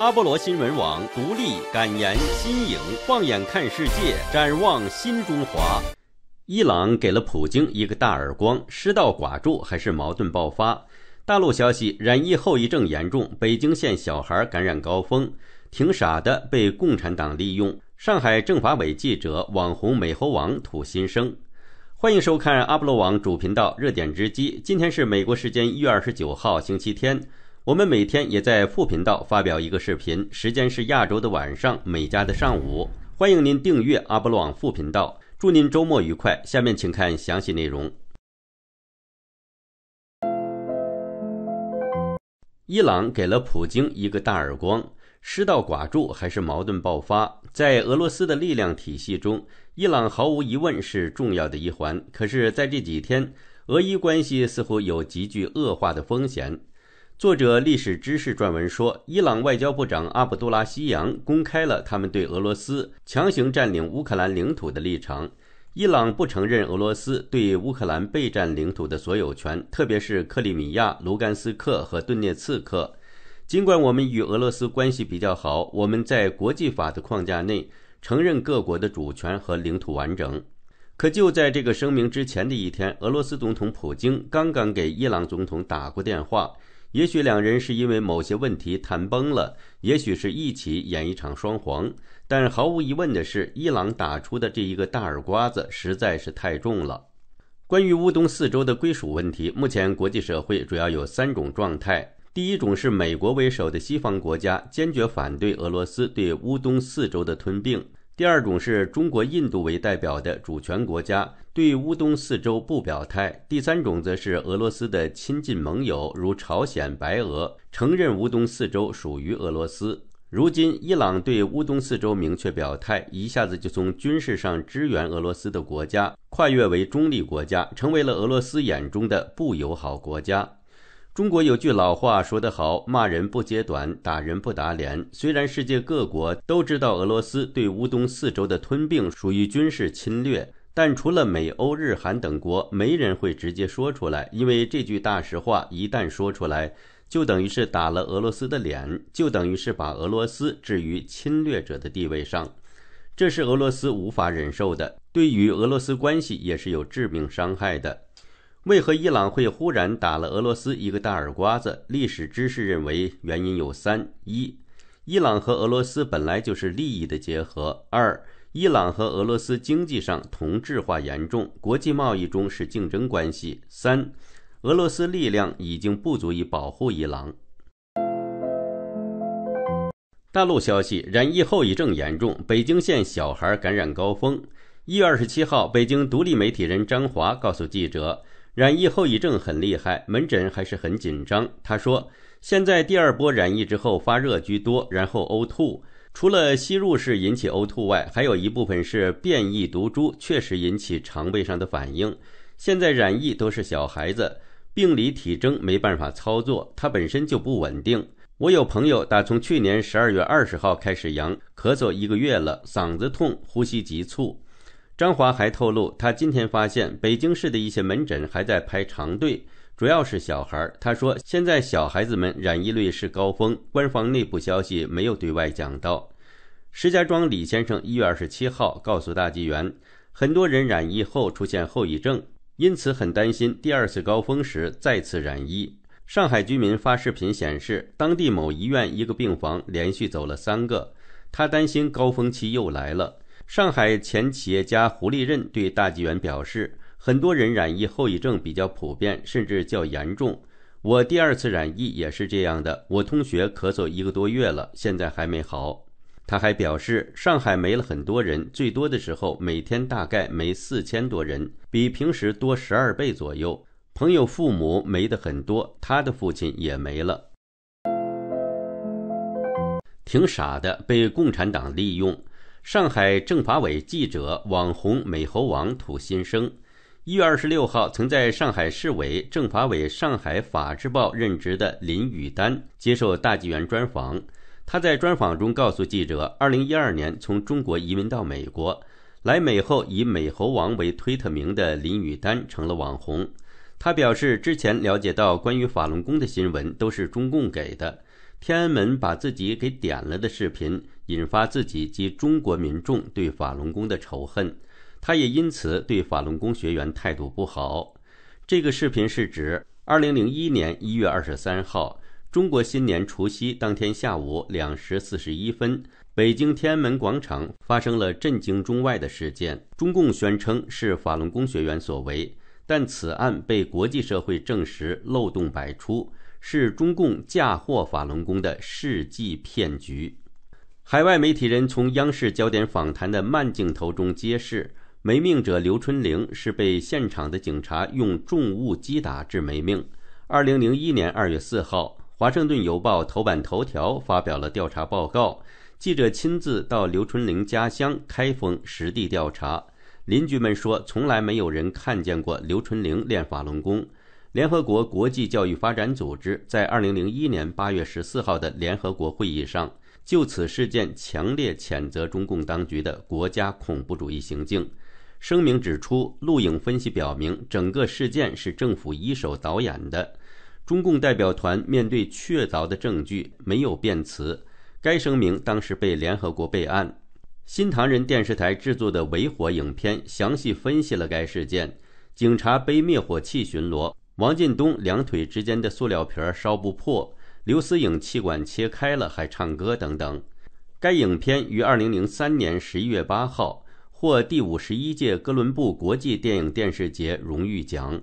阿波罗新闻网独立敢言新颖，放眼看世界，展望新中华。伊朗给了普京一个大耳光，失道寡助还是矛盾爆发？大陆消息，染疫后遗症严重，北京县小孩感染高峰，挺傻的被共产党利用。上海政法委记者、网红美猴王吐心声。欢迎收看阿波罗网主频道热点直击，今天是美国时间1月29号星期天。我们每天也在副频道发表一个视频，时间是亚洲的晚上，美加的上午。欢迎您订阅阿波罗网副频道，祝您周末愉快。下面请看详细内容。伊朗给了普京一个大耳光，失道寡助还是矛盾爆发？在俄罗斯的力量体系中，伊朗毫无疑问是重要的一环。可是，在这几天，俄伊关系似乎有急剧恶化的风险。作者历史知识撰文说，伊朗外交部长阿卜杜拉希扬公开了他们对俄罗斯强行占领乌克兰领土的立场。伊朗不承认俄罗斯对乌克兰备战领土的所有权，特别是克里米亚、卢甘斯克和顿涅茨克。尽管我们与俄罗斯关系比较好，我们在国际法的框架内承认各国的主权和领土完整。可就在这个声明之前的一天，俄罗斯总统普京刚刚给伊朗总统打过电话。也许两人是因为某些问题谈崩了，也许是一起演一场双簧，但毫无疑问的是，伊朗打出的这一个大耳刮子实在是太重了。关于乌东四州的归属问题，目前国际社会主要有三种状态。第一种是美国为首的西方国家坚决反对俄罗斯对乌东四州的吞并。第二种是中国印度为代表的主权国家对乌东四州不表态。第三种则是俄罗斯的亲近盟友如朝鲜、白俄承认乌东四州属于俄罗斯。如今伊朗对乌东四州明确表态，一下子就从军事上支援俄罗斯的国家跨越为中立国家，成为了俄罗斯眼中的不友好国家。中国有句老话说得好，骂人不揭短，打人不打脸。虽然世界各国都知道俄罗斯对乌东四州的吞并属于军事侵略，但除了美、欧、日、韩等国，没人会直接说出来，因为这句大实话一旦说出来，就等于是打了俄罗斯的脸，就等于是把俄罗斯置于侵略者的地位上。这是俄罗斯无法忍受的，对于俄罗斯关系也是有致命伤害的。为何伊朗会忽然打了俄罗斯一个大耳刮子？历史知识认为原因有三：一、伊朗和俄罗斯本来就是利益的结合；二、伊朗和俄罗斯经济上同质化严重，国际贸易中是竞争关系；三、俄罗斯力量已经不足以保护伊朗。大陆消息，染疫后遗症严重，北京县小孩感染高峰。1月27号，北京独立媒体人张华告诉记者，染疫后遗症很厉害，门诊还是很紧张。他说，现在第二波染疫之后发热居多，然后呕吐。除了吸入式引起呕吐外，还有一部分是变异毒株确实引起肠胃上的反应。现在染疫都是小孩子，病理体征没办法操作，它本身就不稳定。我有朋友打从去年12月20号开始阳，咳嗽一个月了，嗓子痛，呼吸急促。张华还透露，他今天发现北京市的一些门诊还在排长队，主要是小孩。他说，现在小孩子们染疫率是高峰，官方内部消息没有对外讲到。石家庄李先生1月27号告诉大纪元，很多人染疫后出现后遗症，因此很担心第二次高峰时再次染疫。上海居民发视频显示，当地某医院一个病房连续走了3个，他担心高峰期又来了。上海前企业家胡立任对大纪元表示，很多人染疫后遗症比较普遍，甚至较严重。我第二次染疫也是这样的，我同学咳嗽1个多月了，现在还没好。他还表示，上海没了很多人，最多的时候每天大概没4000多人，比平时多12倍左右。朋友父母没得很多，他的父亲也没了。挺傻的，被共产党利用。上海政法委记者、网红美猴王吐心声。1月26号曾在上海市委政法委上海法制报任职的林宇丹接受大纪元专访。他在专访中告诉记者，2012年从中国移民到美国，来美后以美猴王为推特名的林宇丹成了网红。他表示，之前了解到关于法轮功的新闻都是中共给的，天安门把自己给点了的视频，引发自己及中国民众对法轮功的仇恨，他也因此对法轮功学员态度不好。这个视频是指2001年1月23号，中国新年除夕当天下午2时41分，北京天安门广场发生了震惊中外的事件，中共宣称是法轮功学员所为，但此案被国际社会证实漏洞百出，是中共嫁祸法轮功的世纪骗局。海外媒体人从央视焦点访谈的慢镜头中揭示，没命者刘春玲是被现场的警察用重物击打致没命。2001年2月4号，华盛顿邮报头版头条发表了调查报告，记者亲自到刘春玲家乡开封实地调查，邻居们说从来没有人看见过刘春玲练法轮功。联合国国际教育发展组织在2001年8月14号的联合国会议上，就此事件强烈谴责中共当局的国家恐怖主义行径。声明指出，录影分析表明整个事件是政府一手导演的。中共代表团面对确凿的证据没有辩词，该声明当时被联合国备案。新唐人电视台制作的围火影片详细分析了该事件，警察背灭火器巡逻，王进东两腿之间的塑料皮烧不破，刘思颖气管切开了还唱歌等等。该影片于2003年11月8号获第51届哥伦布国际电影电视节荣誉奖。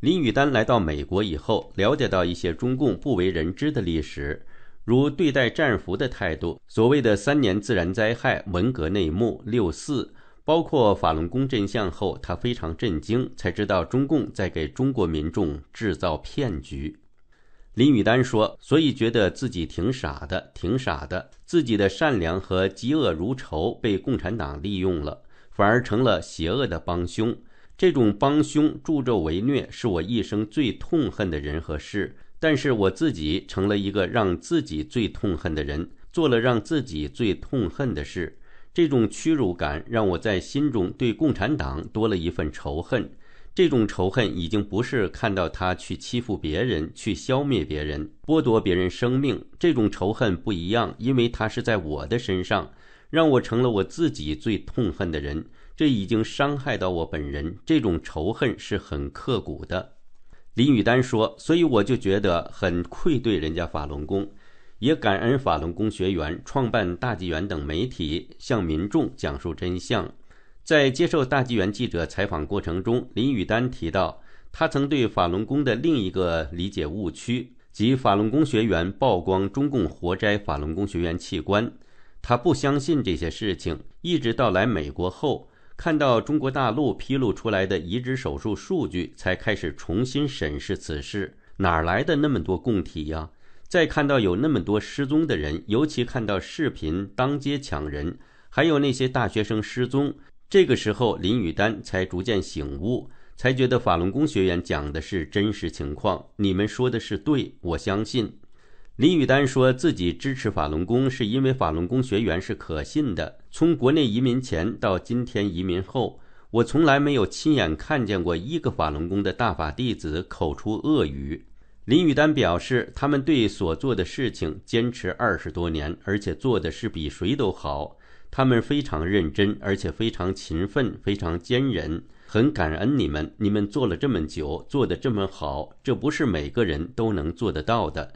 林语丹来到美国以后，了解到一些中共不为人知的历史，如对待战俘的态度，所谓的3年自然灾害、文革内幕、64，包括法轮功真相后，他非常震惊，才知道中共在给中国民众制造骗局。林语丹说，所以觉得自己挺傻的，自己的善良和嫉恶如仇被共产党利用了，反而成了邪恶的帮凶。这种帮凶助纣为虐是我一生最痛恨的人和事，但是我自己成了一个让自己最痛恨的人，做了让自己最痛恨的事。这种屈辱感让我在心中对共产党多了一份仇恨，这种仇恨已经不是看到他去欺负别人、去消灭别人、剥夺别人生命，这种仇恨不一样，因为它是在我的身上，让我成了我自己最痛恨的人，这已经伤害到我本人，这种仇恨是很刻骨的。林语丹说，所以我就觉得很愧对人家法轮功，也感恩法轮功学员创办大纪元等媒体，向民众讲述真相。在接受大纪元记者采访过程中，林语丹提到，他曾对法轮功的另一个理解误区，即法轮功学员曝光中共活摘法轮功学员器官，他不相信这些事情，一直到来美国后，看到中国大陆披露出来的移植手术数据，才开始重新审视此事。哪来的那么多供体呀？再看到有那么多失踪的人，尤其看到视频当街抢人，还有那些大学生失踪，这个时候林语丹才逐渐醒悟，才觉得法轮功学员讲的是真实情况，你们说的是对，我相信。林语丹说自己支持法轮功是因为法轮功学员是可信的，从国内移民前到今天移民后，我从来没有亲眼看见过一个法轮功的大法弟子口出恶语。林语丹表示，他们对所做的事情坚持20多年，而且做的是比谁都好，他们非常认真，而且非常勤奋，非常坚韧，很感恩你们，你们做了这么久，做得这么好，这不是每个人都能做得到的。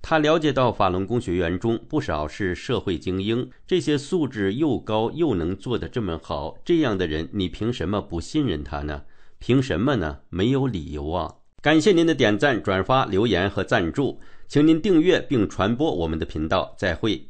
他了解到法轮功学员中不少是社会精英，这些素质又高又能做得这么好，这样的人你凭什么不信任他呢？凭什么呢？没有理由啊。感谢您的点赞、转发、留言和赞助，请您订阅并传播我们的频道，再会。